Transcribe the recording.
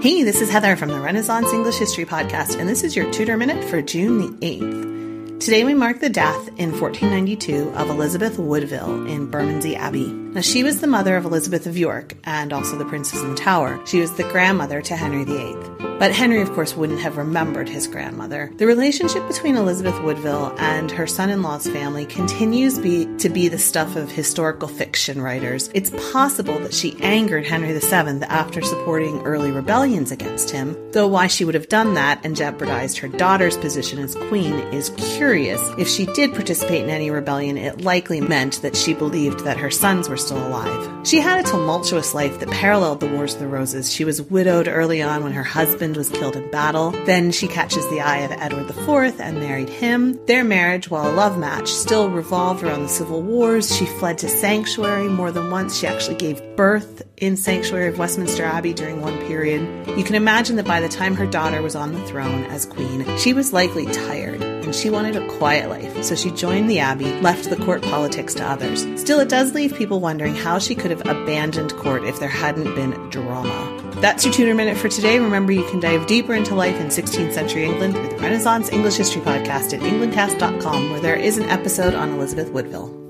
Hey, this is Heather from the Renaissance English History Podcast, and this is your Tudor Minute for June the 8th. Today we mark the death in 1492 of Elizabeth Woodville in Bermondsey Abbey. Now, she was the mother of Elizabeth of York and also the Princess in Tower. She was the grandmother to Henry VIII. But Henry, of course, wouldn't have remembered his grandmother. The relationship between Elizabeth Woodville and her son-in-law's family continues to be the stuff of historical fiction writers. It's possible that she angered Henry VII after supporting early rebellions against him, though why she would have done that and jeopardized her daughter's position as queen is curious. If she did participate in any rebellion, it likely meant that she believed that her sons were still alive. She had a tumultuous life that paralleled the Wars of the Roses. She was widowed early on when her husband was killed in battle. Then she catches the eye of Edward IV and married him. Their marriage, while a love match, still revolved around the civil wars. She fled to sanctuary more than once. She actually gave birth in sanctuary of Westminster Abbey during one period. You can imagine that by the time her daughter was on the throne as queen, she was likely tired and she wanted a quiet life, so she joined the abbey, left the court politics to others. Still, it does leave people wondering how she could have abandoned court if there hadn't been drama. That's your Tudor Minute for today. Remember, you can dive deeper into life in 16th century England with the Renaissance English History Podcast at englandcast.com, where there is an episode on Elizabeth Woodville.